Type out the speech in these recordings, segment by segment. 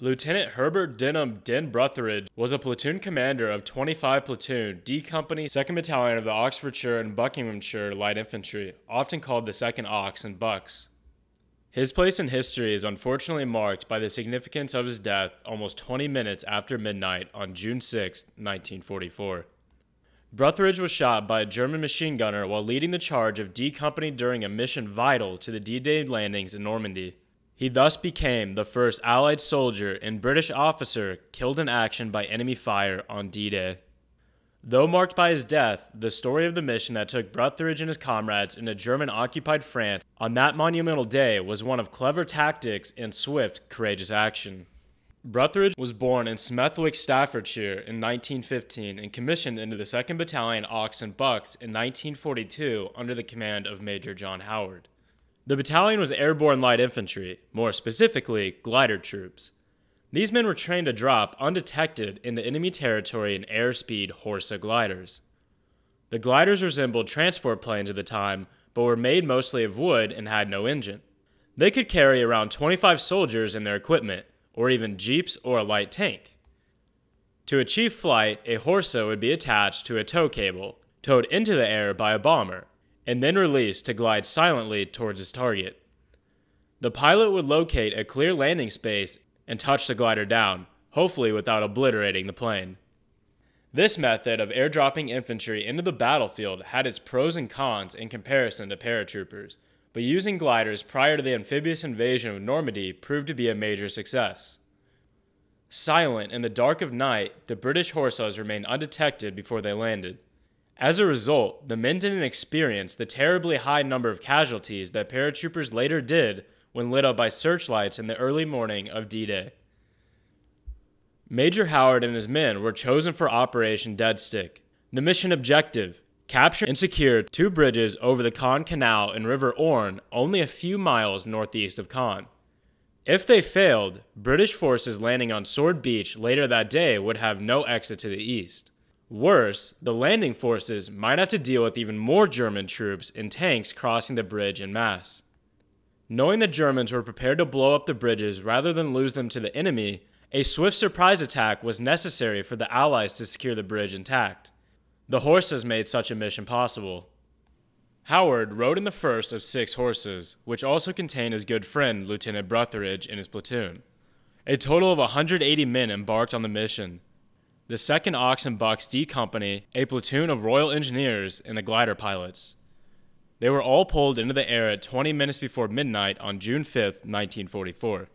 Lieutenant Herbert Denham Den Brotheridge was a platoon commander of 25 Platoon, D Company, 2nd Battalion of the Oxfordshire and Buckinghamshire Light Infantry, often called the 2nd Ox and Bucks. His place in history is unfortunately marked by the significance of his death almost 20 minutes after midnight on June 6, 1944. Brotheridge was shot by a German machine gunner while leading the charge of D Company during a mission vital to the D-Day landings in Normandy. He thus became the first Allied soldier and British officer killed in action by enemy fire on D-Day. Though marked by his death, the story of the mission that took Brotheridge and his comrades into German-occupied France on that monumental day was one of clever tactics and swift, courageous action. Brotheridge was born in Smethwick, Staffordshire in 1915 and commissioned into the 2nd Battalion Ox and Bucks in 1942 under the command of Major John Howard. The battalion was airborne light infantry, more specifically glider troops. These men were trained to drop undetected into enemy territory in airspeed Horsa gliders. The gliders resembled transport planes at the time, but were made mostly of wood and had no engine. They could carry around 25 soldiers and their equipment, or even jeeps or a light tank. To achieve flight, a Horsa would be attached to a tow cable, towed into the air by a bomber, and then released to glide silently towards his target. The pilot would locate a clear landing space and touch the glider down, hopefully without obliterating the plane. This method of airdropping infantry into the battlefield had its pros and cons in comparison to paratroopers, but using gliders prior to the amphibious invasion of Normandy proved to be a major success. Silent in the dark of night, the British Horsas remained undetected before they landed. As a result, the men didn't experience the terribly high number of casualties that paratroopers later did when lit up by searchlights in the early morning of D-Day. Major Howard and his men were chosen for Operation Deadstick. The mission objective: capture and secure two bridges over the Caen Canal and River Orne, only a few miles northeast of Caen. If they failed, British forces landing on Sword Beach later that day would have no exit to the east. Worse, the landing forces might have to deal with even more German troops and tanks crossing the bridge en masse. Knowing the Germans were prepared to blow up the bridges rather than lose them to the enemy, a swift surprise attack was necessary for the Allies to secure the bridge intact. The Horses made such a mission possible. Howard rode in the first of 6 Horses, which also contained his good friend Lieutenant Brotheridge and his platoon. A total of 180 men embarked on the mission. The 2nd Ox and Bucks D Company, a platoon of Royal Engineers, and the glider pilots. They were all pulled into the air at 20 minutes before midnight on June 5, 1944.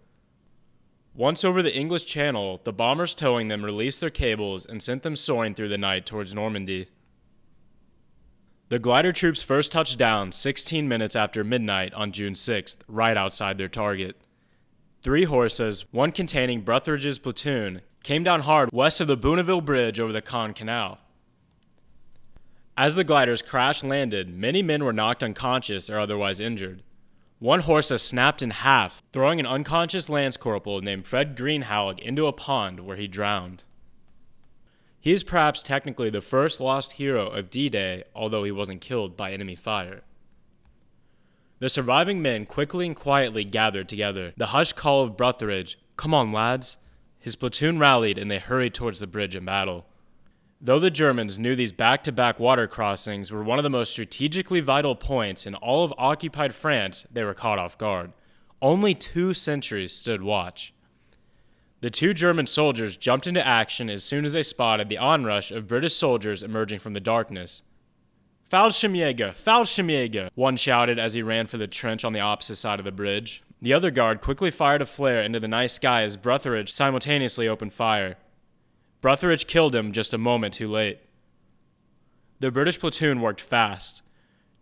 Once over the English Channel, the bombers towing them released their cables and sent them soaring through the night towards Normandy. The glider troops first touched down 16 minutes after midnight on June 6, right outside their target. 3 Horses, one containing Brotheridge's platoon, came down hard west of the Bénouville Bridge over the Caen Canal. As the gliders crash-landed, many men were knocked unconscious or otherwise injured. One Horsa snapped in half, throwing an unconscious lance corporal named Fred Greenhalgh into a pond where he drowned. He is perhaps technically the first lost hero of D-Day, although he wasn't killed by enemy fire. The surviving men quickly and quietly gathered together. The hushed call of Brotheridge, "Come on, lads!" His platoon rallied and they hurried towards the bridge in battle. Though the Germans knew these back-to-back water crossings were one of the most strategically vital points in all of occupied France, they were caught off guard. Only 2 sentries stood watch. The 2 German soldiers jumped into action as soon as they spotted the onrush of British soldiers emerging from the darkness. "Fallschirmjäger! Fallschirmjäger!" one shouted as he ran for the trench on the opposite side of the bridge. The other guard quickly fired a flare into the night sky as Brotheridge simultaneously opened fire. Brotheridge killed him just a moment too late. The British platoon worked fast.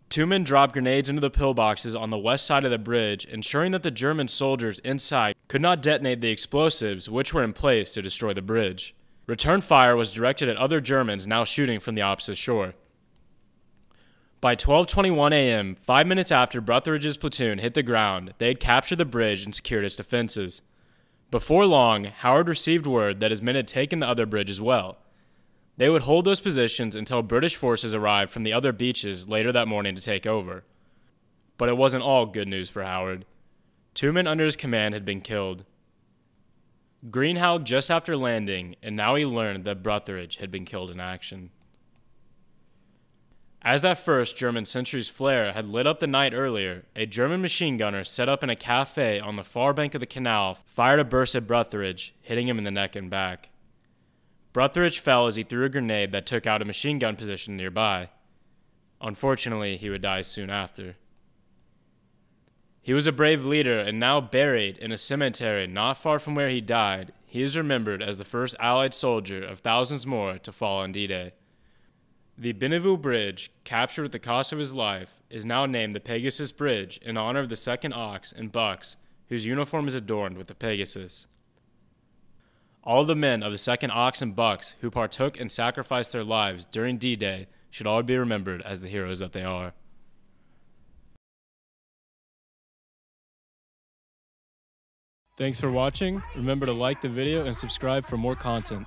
2 men dropped grenades into the pillboxes on the west side of the bridge, ensuring that the German soldiers inside could not detonate the explosives which were in place to destroy the bridge. Return fire was directed at other Germans now shooting from the opposite shore. By 12:21 a.m., 5 minutes after Brotheridge's platoon hit the ground, they had captured the bridge and secured its defenses. Before long, Howard received word that his men had taken the other bridge as well. They would hold those positions until British forces arrived from the other beaches later that morning to take over. But it wasn't all good news for Howard. 2 men under his command had been killed. Greenhalgh just after landing, and now he learned that Brotheridge had been killed in action. As that first German sentry's flare had lit up the night earlier, a German machine gunner set up in a cafe on the far bank of the canal fired a burst at Brotheridge, hitting him in the neck and back. Brotheridge fell as he threw a grenade that took out a machine gun position nearby. Unfortunately, he would die soon after. He was a brave leader, and now buried in a cemetery not far from where he died, he is remembered as the first Allied soldier of thousands more to fall on D-Day. The Bénouville Bridge, captured at the cost of his life, is now named the Pegasus Bridge in honor of the second ox and bucks, whose uniform is adorned with the Pegasus. All the men of the second ox and bucks who partook and sacrificed their lives during D-Day should all be remembered as the heroes that they are. Thanks for watching. Remember to like the video and subscribe for more content.